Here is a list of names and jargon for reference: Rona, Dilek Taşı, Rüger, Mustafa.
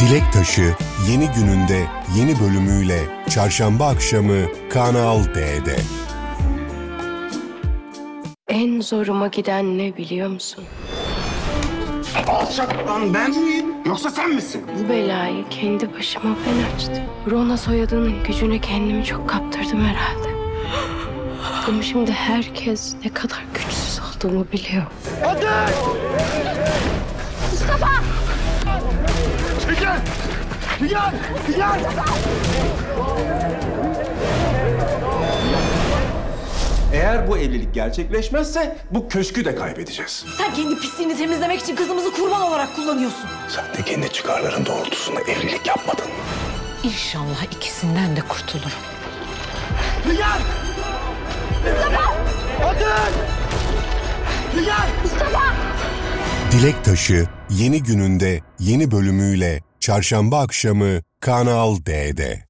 Dilek Taşı yeni gününde yeni bölümüyle çarşamba akşamı Kanal D'de. En zoruma giden ne biliyor musun? Alçak olan ben miyim yoksa sen misin? Bu belayı kendi başıma ben açtım. Rona soyadının gücüne kendimi çok kaptırdım herhalde. Ama şimdi herkes ne kadar güçsüz olduğumu biliyor. Hadi! Mustafa! Rüger! Rüger! Rüger! Eğer bu evlilik gerçekleşmezse bu köşkü de kaybedeceğiz. Sen kendi pisliğini temizlemek için kızımızı kurban olarak kullanıyorsun. Sen de kendi çıkarların doğrultusunda evlilik yapmadın mı? İnşallah ikisinden de kurtulurum. Rüger! Mustafa! Adın! Rüger! Mustafa! Dilek Taşı yeni gününde yeni bölümüyle çarşamba akşamı Kanal D'de.